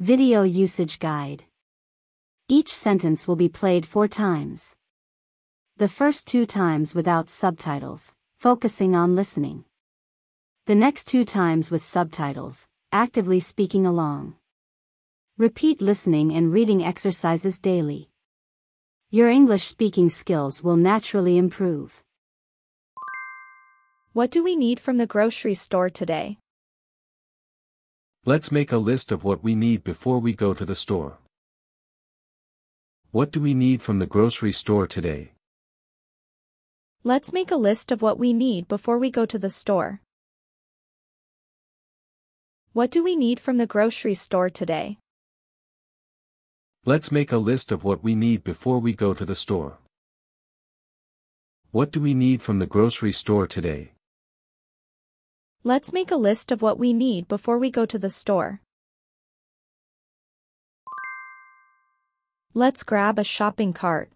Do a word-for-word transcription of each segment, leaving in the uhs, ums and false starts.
Video usage guide. Each sentence will be played four times. The first two times without subtitles, focusing on listening. The next two times with subtitles, actively speaking along. Repeat listening and reading exercises daily. Your English speaking skills will naturally improve. What do we need from the grocery store today? Let's make a list of what we need before we go to the store. What do we need from the grocery store today? Let's make a list of what we need before we go to the store. What do we need from the grocery store today? Let's make a list of what we need before we go to the store. What do we need from the grocery store today? Let's make a list of what we need before we go to the store. Let's grab a shopping cart.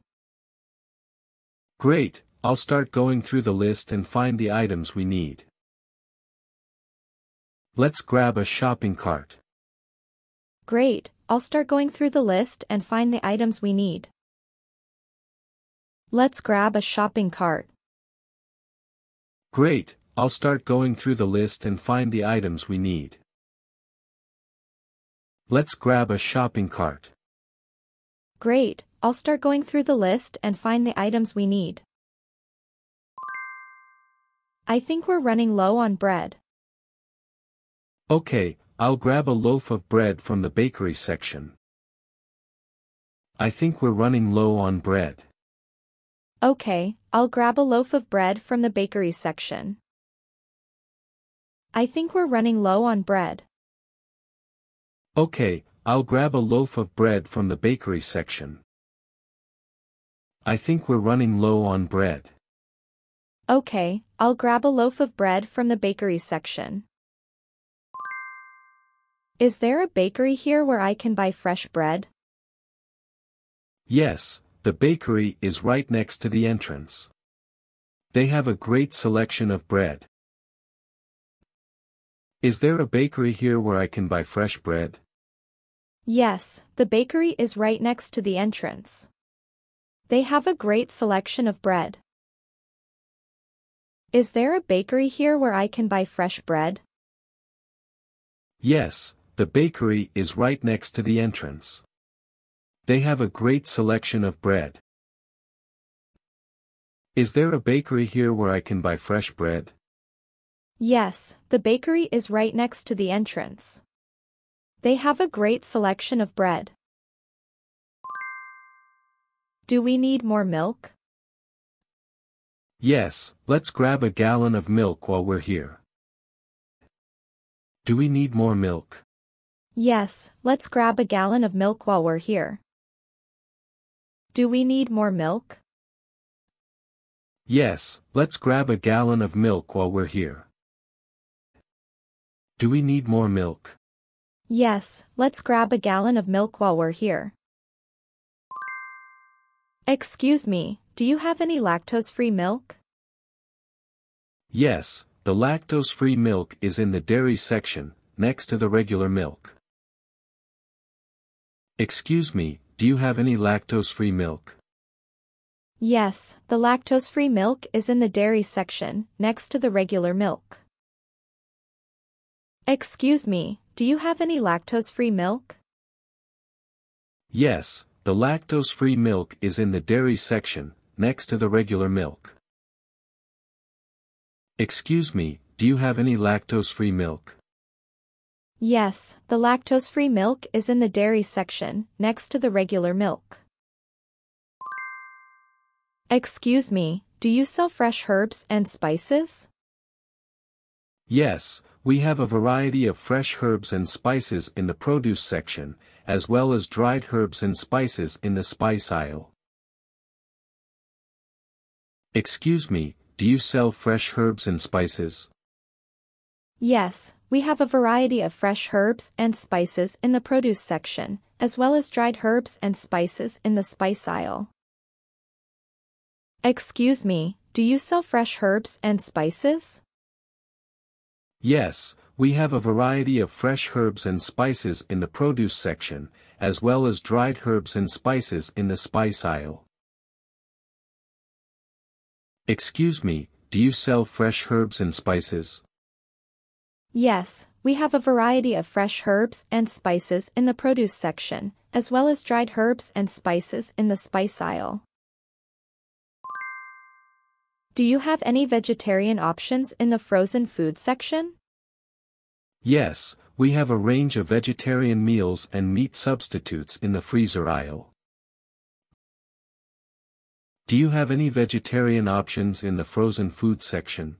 Great, I'll start going through the list and find the items we need. Let's grab a shopping cart. Great, I'll start going through the list and find the items we need. Let's grab a shopping cart. Great, I'll start going through the list and find the items we need. Let's grab a shopping cart. Great, I'll start going through the list and find the items we need. I think we're running low on bread. Okay, I'll grab a loaf of bread from the bakery section. I think we're running low on bread. Okay, I'll grab a loaf of bread from the bakery section. I think we're running low on bread. Okay, I'll grab a loaf of bread from the bakery section. I think we're running low on bread. Okay, I'll grab a loaf of bread from the bakery section. Is there a bakery here where I can buy fresh bread? Yes. The bakery is right next to the entrance. They have a great selection of bread. Is there a bakery here where I can buy fresh bread? Yes, the bakery is right next to the entrance. They have a great selection of bread. Is there a bakery here where I can buy fresh bread? Yes, the bakery is right next to the entrance. They have a great selection of bread. Is there a bakery here where I can buy fresh bread? Yes, the bakery is right next to the entrance. They have a great selection of bread. Do we need more milk? Yes, let's grab a gallon of milk while we're here. Do we need more milk? Yes, let's grab a gallon of milk while we're here. Do we need more milk? Yes, let's grab a gallon of milk while we're here. Do we need more milk? Yes, let's grab a gallon of milk while we're here. Excuse me, do you have any lactose-free milk? Yes, the lactose-free milk is in the dairy section, next to the regular milk. Excuse me, do you have any lactose-free milk? Yes, the lactose-free milk is in the dairy section, next to the regular milk. Excuse me, do you have any lactose-free milk? Yes, the lactose-free milk is in the dairy section, next to the regular milk. Excuse me, do you have any lactose-free milk? Yes, the lactose-free milk is in the dairy section, next to the regular milk. Excuse me, do you sell fresh herbs and spices? Yes, we have a variety of fresh herbs and spices in the produce section, as well as dried herbs and spices in the spice aisle. Excuse me, do you sell fresh herbs and spices? Yes, we have a variety of fresh herbs and spices in the produce section, as well as dried herbs and spices in the spice aisle. Excuse me, do you sell fresh herbs and spices? Yes, We have a variety of fresh herbs and spices in the produce section, as well as dried herbs and spices in the spice aisle. Excuse me, do you sell fresh herbs and spices? Yes, we have a variety of fresh herbs and spices in the produce section, as well as dried herbs and spices in the spice aisle. Do you have any vegetarian options in the frozen food section? Yes, we have a range of vegetarian meals and meat substitutes in the freezer aisle. Do you have any vegetarian options in the frozen food section?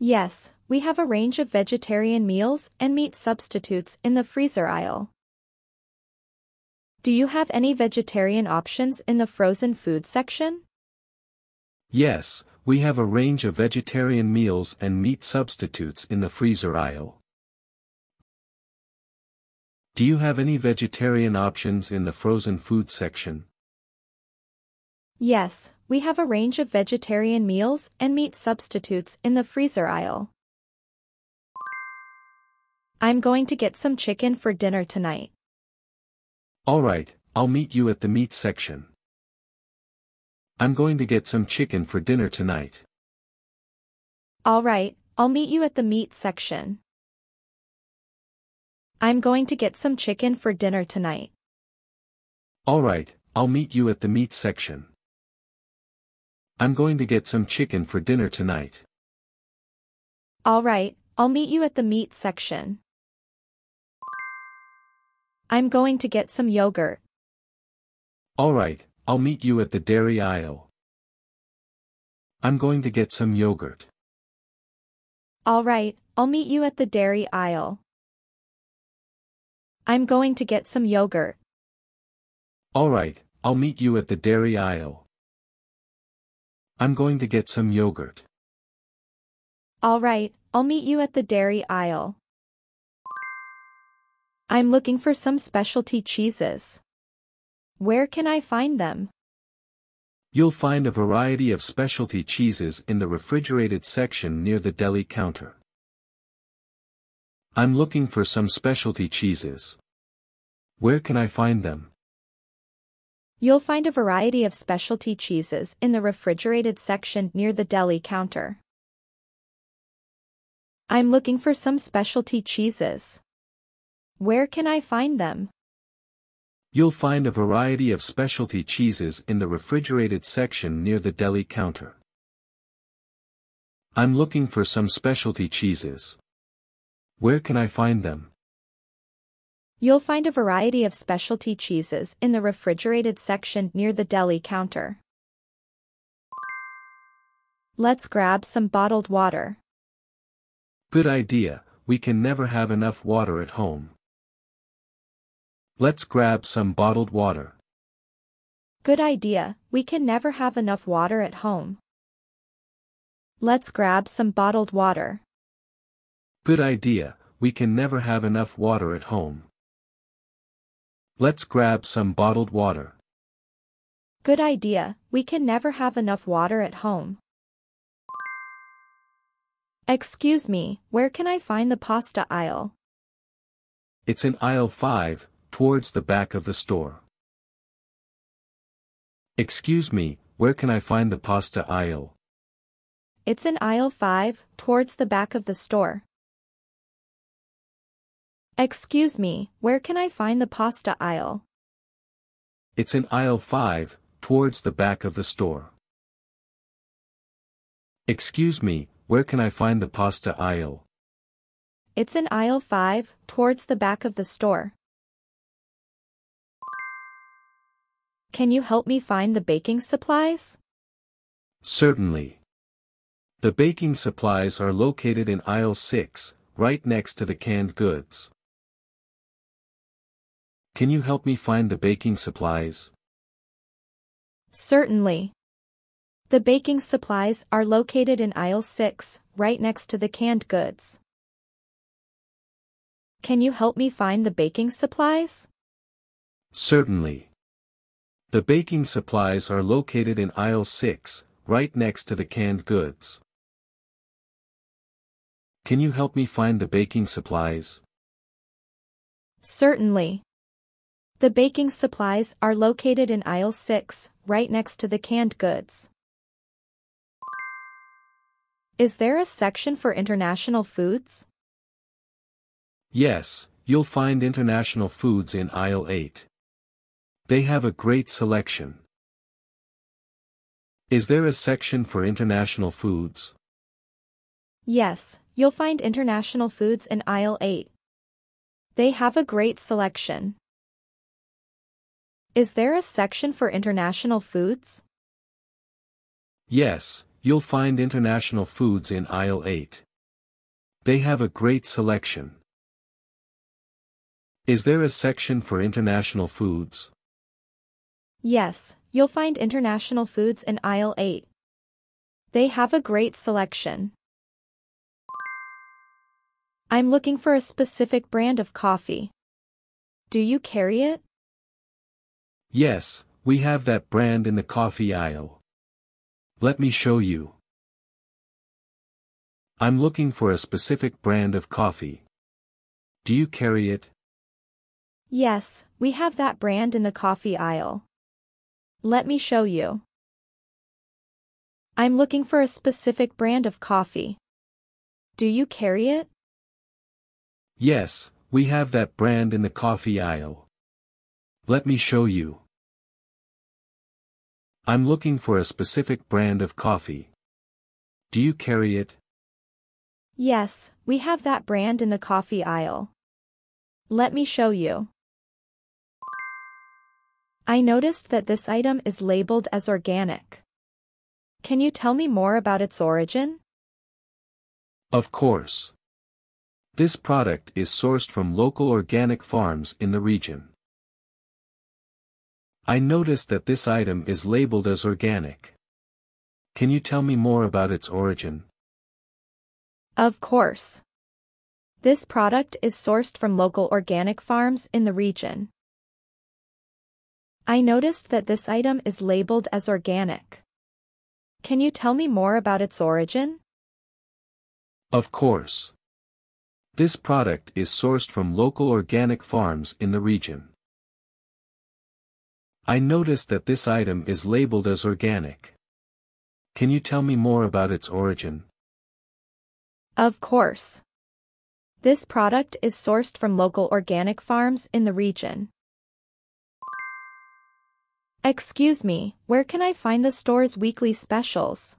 Yes, we have a range of vegetarian meals and meat substitutes in the freezer aisle. Do you have any vegetarian options in the frozen food section? Yes, we have a range of vegetarian meals and meat substitutes in the freezer aisle. Do you have any vegetarian options in the frozen food section? Yes, we have a range of vegetarian meals and meat substitutes in the freezer aisle. I'm going to get some chicken for dinner tonight. All right, I'll meet you at the meat section. I'm going to get some chicken for dinner tonight. All right, I'll meet you at the meat section. I'm going to get some chicken for dinner tonight. All right, I'll meet you at the meat section. I'm going to get some chicken for dinner tonight. All right, I'll meet you at the meat section. I'm going to get some yogurt. All right, I'll meet you at the dairy aisle. I'm going to get some yogurt. All right, I'll meet you at the dairy aisle. I'm going to get some yogurt. All right, I'll meet you at the dairy aisle. I'm going to get some yogurt. All right, I'll meet you at the dairy aisle. I'm looking for some specialty cheeses. Where can I find them? You'll find a variety of specialty cheeses in the refrigerated section near the deli counter. I'm looking for some specialty cheeses. Where can I find them? You'll find a variety of specialty cheeses in the refrigerated section near the deli counter. I'm looking for some specialty cheeses. Where can I find them? You'll find a variety of specialty cheeses in the refrigerated section near the deli counter. I'm looking for some specialty cheeses. Where can I find them? You'll find a variety of specialty cheeses in the refrigerated section near the deli counter. Let's grab some bottled water. Good idea, we can never have enough water at home. Let's grab some bottled water. Good idea, we can never have enough water at home. Let's grab some bottled water. Good idea, we can never have enough water at home. Let's grab some bottled water. Good idea, we can never have enough water at home. Excuse me, where can I find the pasta aisle? It's in aisle five. Towards the back of the store. Excuse me, where can I find the pasta aisle? It's in aisle five, towards the back of the store. Excuse me, where can I find the pasta aisle? It's in aisle five, towards the back of the store. Excuse me, where can I find the pasta aisle? It's in aisle five, towards the back of the store. Can you help me find the baking supplies? Certainly. The baking supplies are located in aisle six, right next to the canned goods. Can you help me find the baking supplies? Certainly. The baking supplies are located in aisle six, right next to the canned goods. Can you help me find the baking supplies? Certainly. The baking supplies are located in aisle six, right next to the canned goods. Can you help me find the baking supplies? Certainly. The baking supplies are located in aisle six, right next to the canned goods. Is there a section for international foods? Yes, you'll find international foods in aisle eight. They have a great selection. Is there a section for international foods? Yes, you'll find international foods in aisle eight. They have a great selection. Is there a section for international foods? Yes, you'll find international foods in aisle eight. They have a great selection. Is there a section for international foods? Yes, you'll find international foods in aisle eight. They have a great selection. I'm looking for a specific brand of coffee. Do you carry it? Yes, we have that brand in the coffee aisle. Let me show you. I'm looking for a specific brand of coffee. Do you carry it? Yes, we have that brand in the coffee aisle. Let me show you. I'm looking for a specific brand of coffee. Do you carry it? Yes, we have that brand in the coffee aisle. Let me show you. I'm looking for a specific brand of coffee. Do you carry it? Yes, we have that brand in the coffee aisle. Let me show you. I noticed that this item is labeled as organic. Can you tell me more about its origin? Of course. This product is sourced from local organic farms in the region. I noticed that this item is labeled as organic. Can you tell me more about its origin? Of course. This product is sourced from local organic farms in the region. I noticed that this item is labeled as organic. Can you tell me more about its origin? Of course. This product is sourced from local organic farms in the region. I noticed that this item is labeled as organic. Can you tell me more about its origin? Of course. This product is sourced from local organic farms in the region. Excuse me, where can I find the store's weekly specials?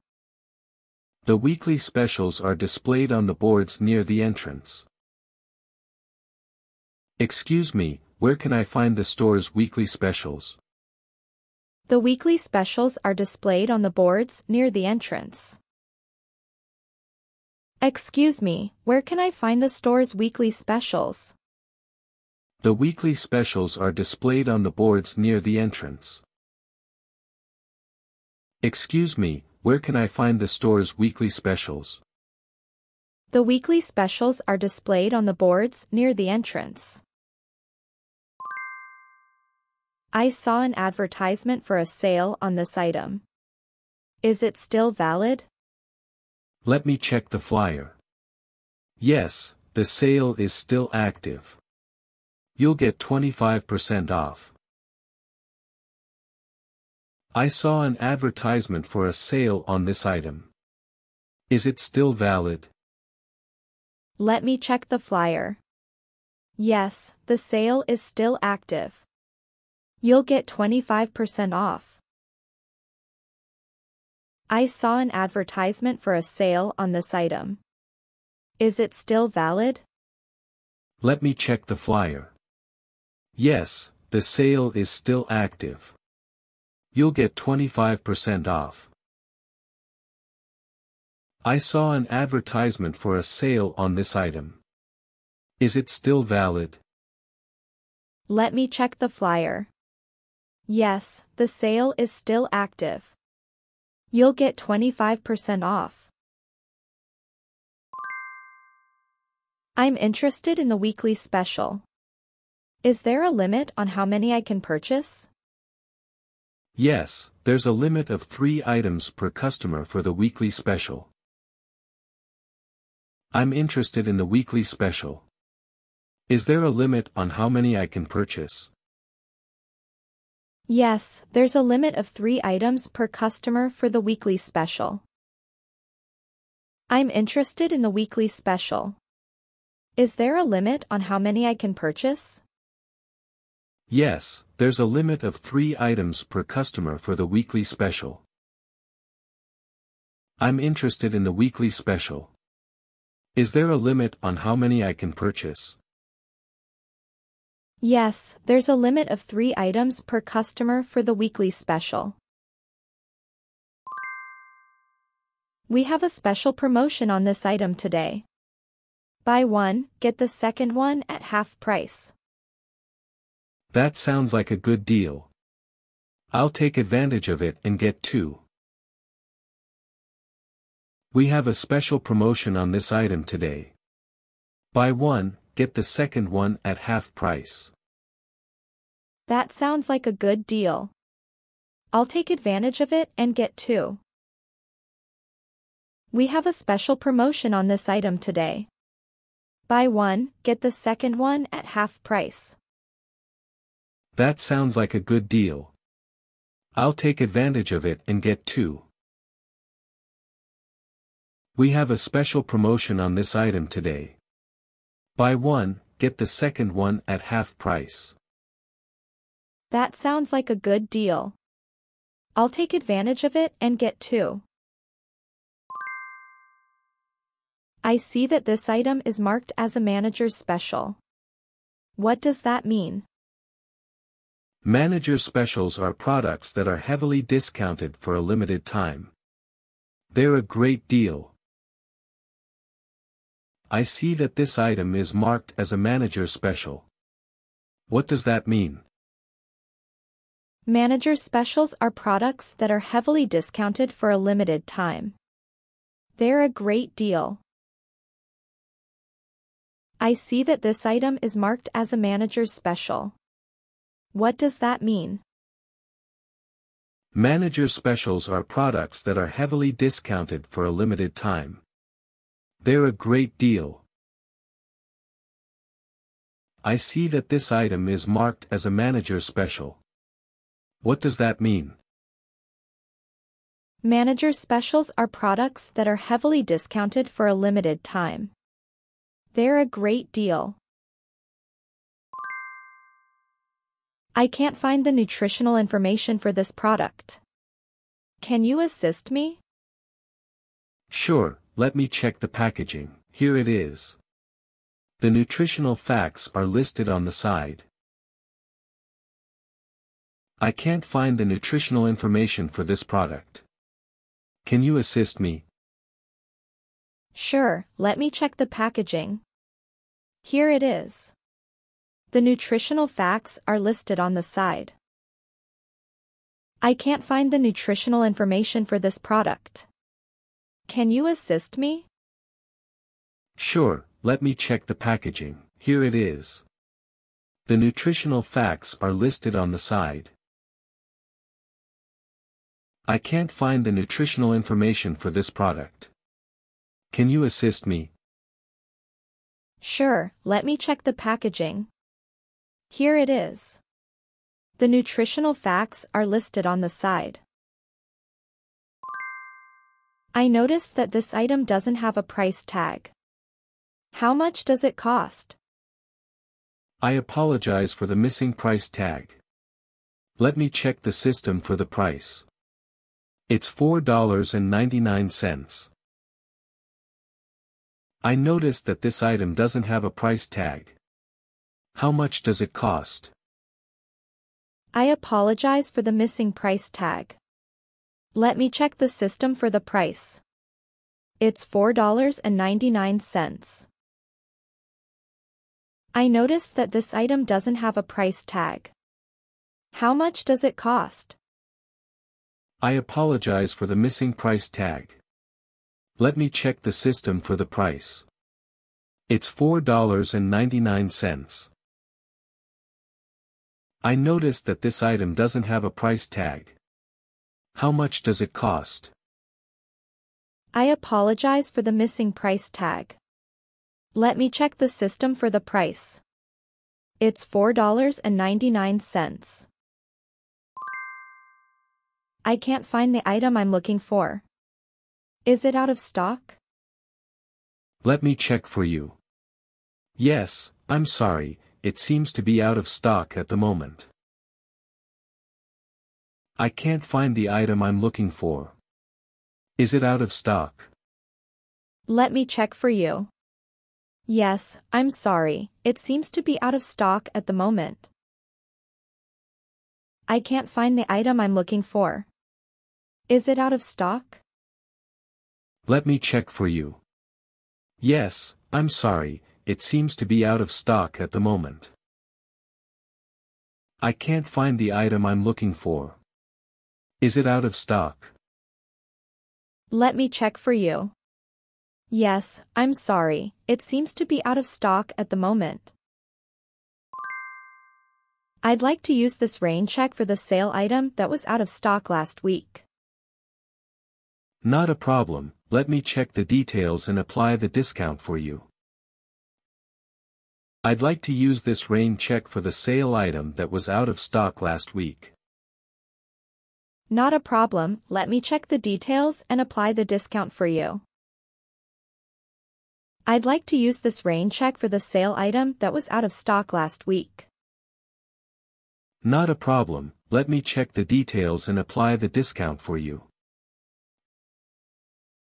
The weekly specials are displayed on the boards near the entrance. Excuse me, where can I find the store's weekly specials? The weekly specials are displayed on the boards near the entrance. Excuse me, where can I find the store's weekly specials? The weekly specials are displayed on the boards near the entrance. Excuse me, where can I find the store's weekly specials? The weekly specials are displayed on the boards near the entrance. I saw an advertisement for a sale on this item. Is it still valid? Let me check the flyer. Yes, the sale is still active. You'll get twenty-five percent off. I saw an advertisement for a sale on this item. Is it still valid? Let me check the flyer. Yes, the sale is still active. You'll get twenty-five percent off. I saw an advertisement for a sale on this item. Is it still valid? Let me check the flyer. Yes, the sale is still active. You'll get twenty-five percent off. I saw an advertisement for a sale on this item. Is it still valid? Let me check the flyer. Yes, the sale is still active. You'll get twenty-five percent off. I'm interested in the weekly special. Is there a limit on how many I can purchase? Yes, there's a limit of three items per customer for the weekly special. I'm interested in the weekly special. Is there a limit on how many I can purchase? Yes, there's a limit of three items per customer for the weekly special. I'm interested in the weekly special. Is there a limit on how many I can purchase? Yes, there's a limit of three items per customer for the weekly special. I'm interested in the weekly special. Is there a limit on how many I can purchase? Yes, there's a limit of three items per customer for the weekly special. We have a special promotion on this item today. Buy one, get the second one at half price. That sounds like a good deal. I'll take advantage of it and get two. We have a special promotion on this item today. Buy one, get the second one at half price. That sounds like a good deal. I'll take advantage of it and get two. We have a special promotion on this item today. Buy one, get the second one at half price. That sounds like a good deal. I'll take advantage of it and get two. We have a special promotion on this item today. Buy one, get the second one at half price. That sounds like a good deal. I'll take advantage of it and get two. I see that this item is marked as a manager's special. What does that mean? Manager specials are products that are heavily discounted for a limited time. They're a great deal. I see that this item is marked as a manager special. What does that mean? Manager specials are products that are heavily discounted for a limited time. They're a great deal. I see that this item is marked as a manager special. What does that mean? Manager specials are products that are heavily discounted for a limited time. They're a great deal. I see that this item is marked as a manager special. What does that mean? Manager specials are products that are heavily discounted for a limited time. They're a great deal. I can't find the nutritional information for this product. Can you assist me? Sure. Let me check the packaging. Here it is. The nutritional facts are listed on the side. I can't find the nutritional information for this product. Can you assist me? Sure, let me check the packaging. Here it is. The nutritional facts are listed on the side. I can't find the nutritional information for this product. Can you assist me? Sure, let me check the packaging. Here it is. The nutritional facts are listed on the side. I can't find the nutritional information for this product. Can you assist me? Sure, let me check the packaging. Here it is. The nutritional facts are listed on the side. I noticed that this item doesn't have a price tag. How much does it cost? I apologize for the missing price tag. Let me check the system for the price. It's four dollars and ninety-nine cents. I noticed that this item doesn't have a price tag. How much does it cost? I apologize for the missing price tag. Let me check the system for the price. It's four dollars and ninety-nine cents. I noticed that this item doesn't have a price tag. How much does it cost? I apologize for the missing price tag. Let me check the system for the price. It's four dollars and ninety-nine cents. I noticed that this item doesn't have a price tag. How much does it cost? I apologize for the missing price tag. Let me check the system for the price. It's four dollars and ninety-nine cents. I can't find the item I'm looking for. Is it out of stock? Let me check for you. Yes, I'm sorry, it seems to be out of stock at the moment. I can't find the item I'm looking for. Is it out of stock? Let me check for you. Yes, I'm sorry, it seems to be out of stock at the moment. I can't find the item I'm looking for. Is it out of stock? Let me check for you. Yes, I'm sorry, it seems to be out of stock at the moment. I can't find the item I'm looking for. Is it out of stock? Let me check for you. Yes, I'm sorry, it seems to be out of stock at the moment. I'd like to use this rain check for the sale item that was out of stock last week. Not a problem, let me check the details and apply the discount for you. I'd like to use this rain check for the sale item that was out of stock last week. Not a problem, let me check the details and apply the discount for you. I'd like to use this rain check for the sale item that was out of stock last week. Not a problem, let me check the details and apply the discount for you.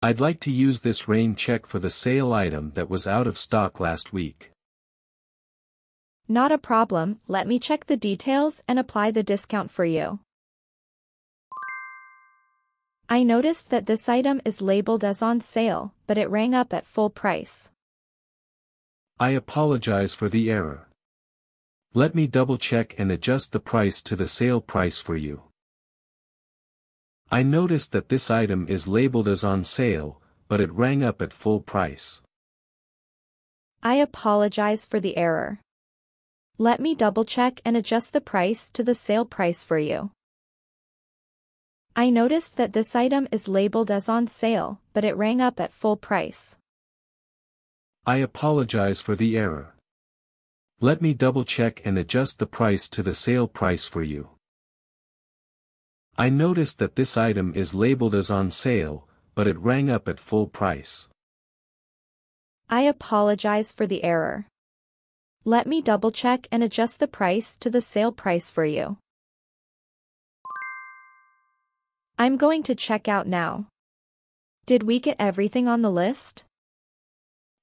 I'd like to use this rain check for the sale item that was out of stock last week. Not a problem, let me check the details and apply the discount for you. I noticed that this item is labeled as on sale, but it rang up at full price. I apologize for the error. Let me double check and adjust the price to the sale price for you. I noticed that this item is labeled as on sale, but it rang up at full price. I apologize for the error. Let me double check and adjust the price to the sale price for you. I noticed that this item is labeled as on sale, but it rang up at full price. I apologize for the error. Let me double check and adjust the price to the sale price for you. I noticed that this item is labeled as on sale, but it rang up at full price. I apologize for the error. Let me double check and adjust the price to the sale price for you. I'm going to check out now. Did we get everything on the list?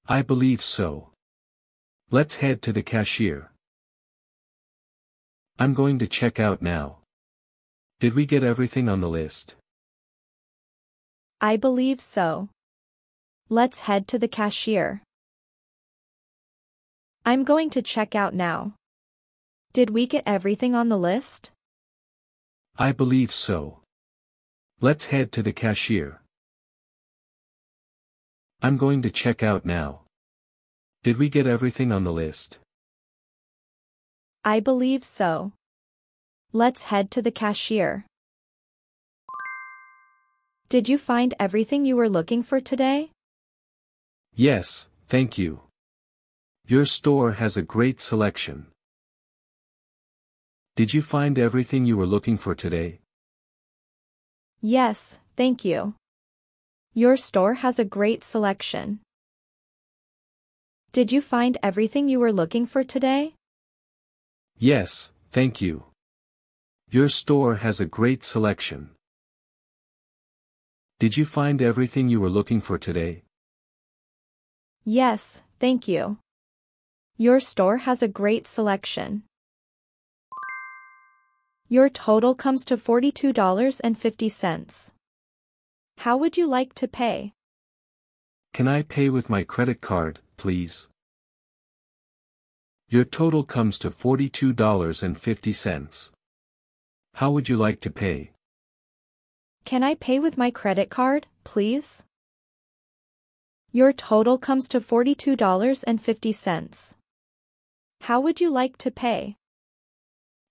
I believe so. Let's head to the cashier. I'm going to check out now. Did we get everything on the list? I believe so. Let's head to the cashier. I'm going to check out now. Did we get everything on the list? I believe so. Let's head to the cashier. I'm going to check out now. Did we get everything on the list? I believe so. Let's head to the cashier. Did you find everything you were looking for today? Yes, thank you. Your store has a great selection. Did you find everything you were looking for today? Yes, thank you. Your store has a great selection. Did you find everything you were looking for today? Yes, thank you. Your store has a great selection. Did you find everything you were looking for today? Yes, thank you. Your store has a great selection. Your total comes to forty-two dollars and fifty cents. How would you like to pay? Can I pay with my credit card, please? Your total comes to forty-two dollars and fifty cents. How would you like to pay? Can I pay with my credit card, please? Your total comes to forty-two dollars and fifty cents. How would you like to pay?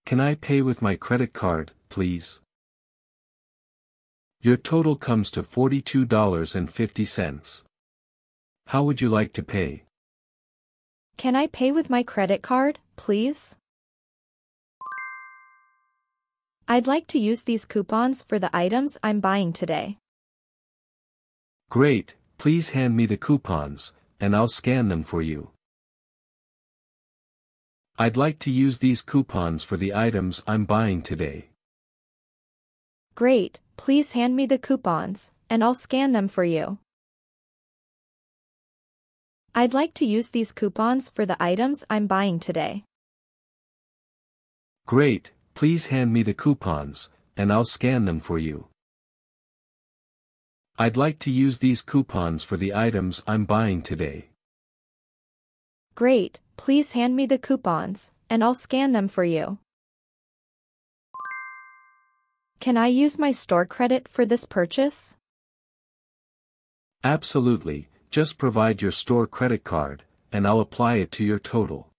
Can I pay with my credit card, please? Your total comes to forty-two dollars and fifty cents. How would you like to pay? Can I pay with my credit card, please? I'd like to use these coupons for the items I'm buying today. Great, please hand me the coupons, and I'll scan them for you. I'd like to use these coupons for the items I'm buying today. Great, please hand me the coupons, and I'll scan them for you. I'd like to use these coupons for the items I'm buying today. Great, please hand me the coupons, and I'll scan them for you. I'd like to use these coupons for the items I'm buying today. Great, please hand me the coupons, and I'll scan them for you. Can I use my store credit for this purchase? Absolutely, just provide your store credit card, and I'll apply it to your total.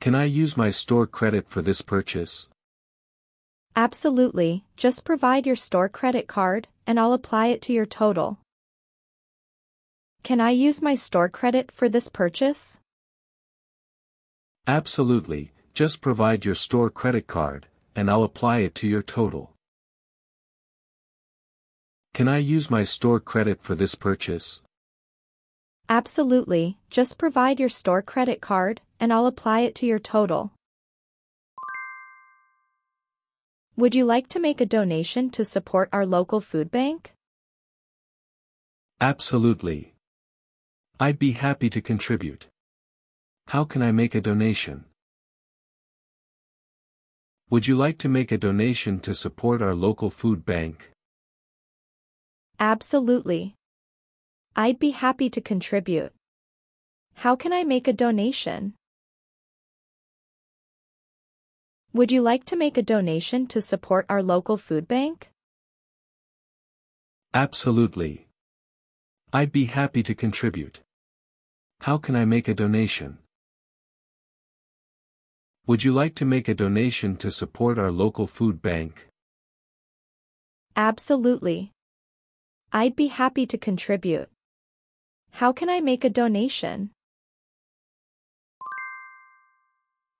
Can I use my store credit for this purchase? Absolutely, just provide your store credit card, and I'll apply it to your total. Can I use my store credit for this purchase? Absolutely, just provide your store credit card, and I'll apply it to your total. Can I use my store credit for this purchase? Absolutely, just provide your store credit card, and I'll apply it to your total. Would you like to make a donation to support our local food bank? Absolutely. I'd be happy to contribute. How can I make a donation? Would you like to make a donation to support our local food bank? Absolutely. I'd be happy to contribute. How can I make a donation? Would you like to make a donation to support our local food bank? Absolutely. I'd be happy to contribute. How can I make a donation? Would you like to make a donation to support our local food bank? Absolutely. I'd be happy to contribute. How can I make a donation?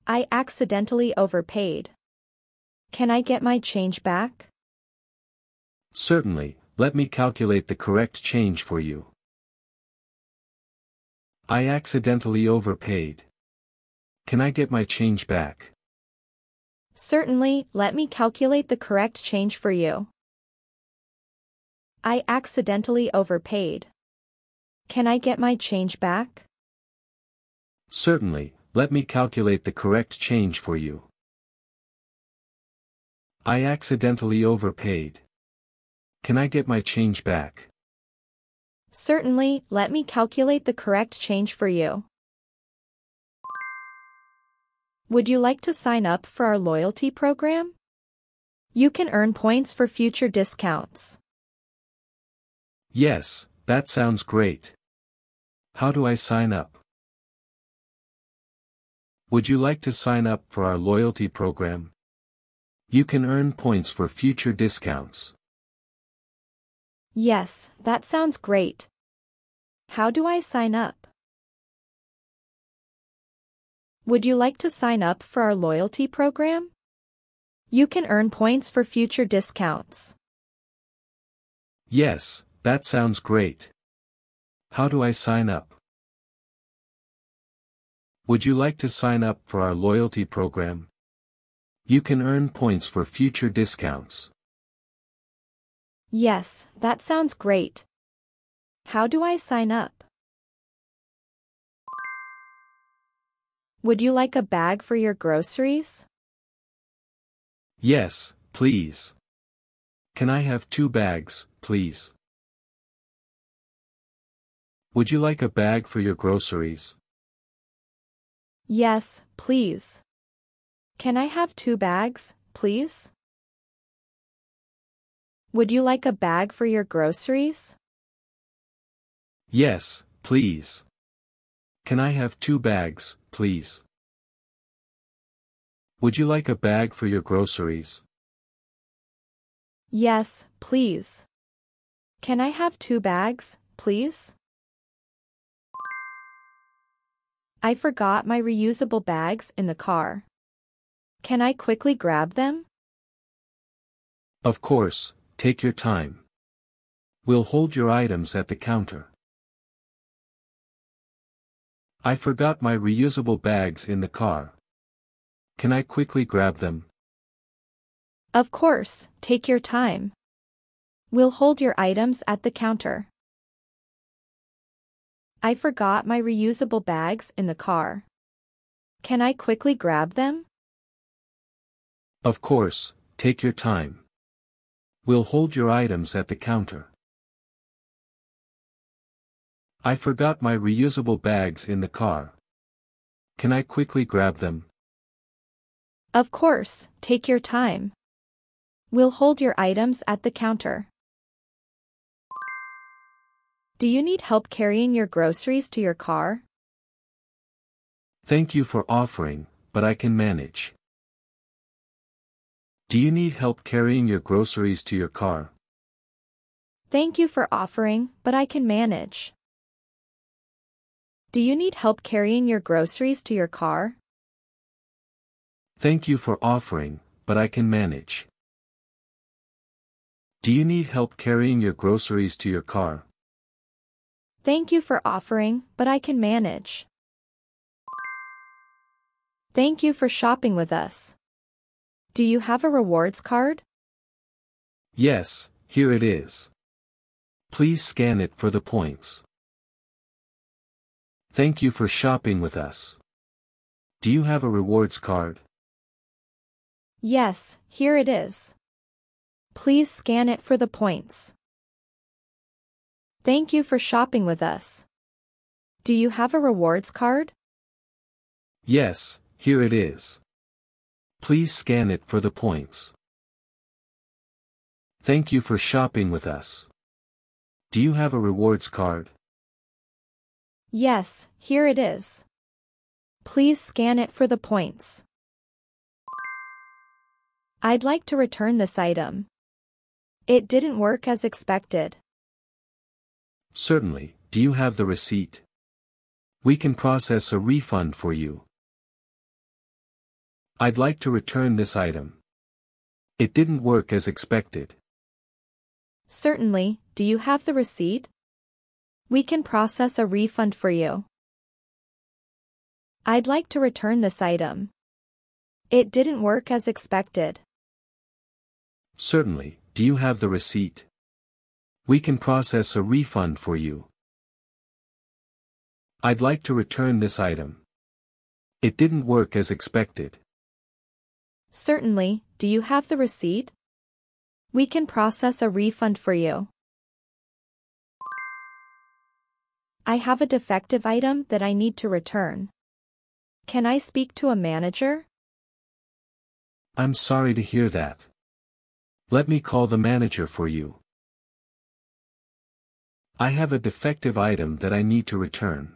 I accidentally overpaid. Can I get my change back? Certainly, let me calculate the correct change for you. I accidentally overpaid. Can I get my change back? Certainly, let me calculate the correct change for you. I accidentally overpaid. Can I get my change back? Certainly, let me calculate the correct change for you. I accidentally overpaid. Can I get my change back? Certainly, let me calculate the correct change for you. Would you like to sign up for our loyalty program? You can earn points for future discounts. Yes, that sounds great. How do I sign up? Would you like to sign up for our loyalty program? You can earn points for future discounts. Yes, that sounds great. How do I sign up? Would you like to sign up for our loyalty program? You can earn points for future discounts. Yes, that sounds great. How do I sign up? Would you like to sign up for our loyalty program? You can earn points for future discounts. Yes, that sounds great. How do I sign up? Would you like a bag for your groceries? Yes, please. Can I have two bags, please? Would you like a bag for your groceries? Yes, please. Can I have two bags, please? Would you like a bag for your groceries? Yes, please. Can I have two bags, please? Would you like a bag for your groceries? Yes, please. Can I have two bags, please? I forgot my reusable bags in the car. Can I quickly grab them? Of course, take your time. We'll hold your items at the counter. I forgot my reusable bags in the car. Can I quickly grab them? Of course, take your time. We'll hold your items at the counter. I forgot my reusable bags in the car. Can I quickly grab them? Of course, take your time. We'll hold your items at the counter. I forgot my reusable bags in the car. Can I quickly grab them? Of course, take your time. We'll hold your items at the counter. Do you need help carrying your groceries to your car? Thank you for offering, but I can manage. Do you need help carrying your groceries to your car? Thank you for offering, but I can manage. Do you need help carrying your groceries to your car? Thank you for offering, but I can manage. Do you need help carrying your groceries to your car? Thank you for offering, but I can manage. Thank you for shopping with us. Do you have a rewards card? Yes, here it is. Please scan it for the points. Thank you for shopping with us. Do you have a rewards card? Yes, here it is. Please scan it for the points. Thank you for shopping with us. Do you have a rewards card? Yes, here it is. Please scan it for the points. Thank you for shopping with us. Do you have a rewards card? Yes, here it is. Please scan it for the points. I'd like to return this item. It didn't work as expected. Certainly, do you have the receipt? We can process a refund for you. I'd like to return this item. It didn't work as expected. Certainly, do you have the receipt? We can process a refund for you. I'd like to return this item. It didn't work as expected. Certainly, do you have the receipt? We can process a refund for you. I'd like to return this item. It didn't work as expected. Certainly, do you have the receipt? We can process a refund for you. I have a defective item that I need to return. Can I speak to a manager? I'm sorry to hear that. Let me call the manager for you. I have a defective item that I need to return.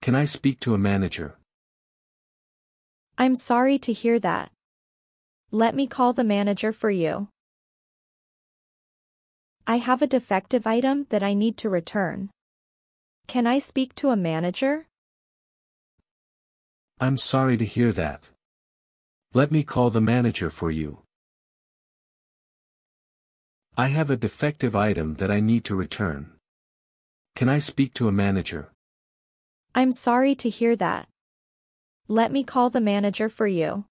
Can I speak to a manager? I'm sorry to hear that. Let me call the manager for you. I have a defective item that I need to return. Can I speak to a manager? I'm sorry to hear that. Let me call the manager for you. I have a defective item that I need to return. Can I speak to a manager? I'm sorry to hear that. Let me call the manager for you.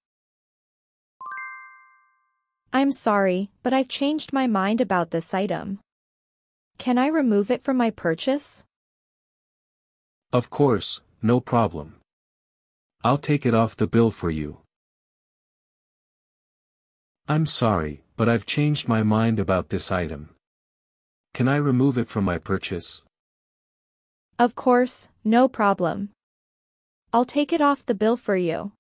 I'm sorry, but I've changed my mind about this item. Can I remove it from my purchase? Of course, no problem. I'll take it off the bill for you. I'm sorry, but I've changed my mind about this item. Can I remove it from my purchase? Of course, no problem. I'll take it off the bill for you.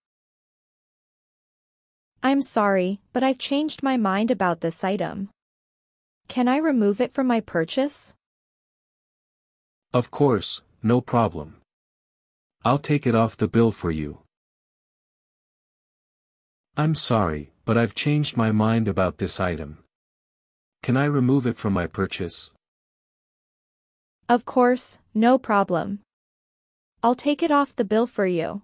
I'm sorry, but I've changed my mind about this item. Can I remove it from my purchase? Of course, no problem. I'll take it off the bill for you. I'm sorry, but I've changed my mind about this item. Can I remove it from my purchase? Of course, no problem. I'll take it off the bill for you.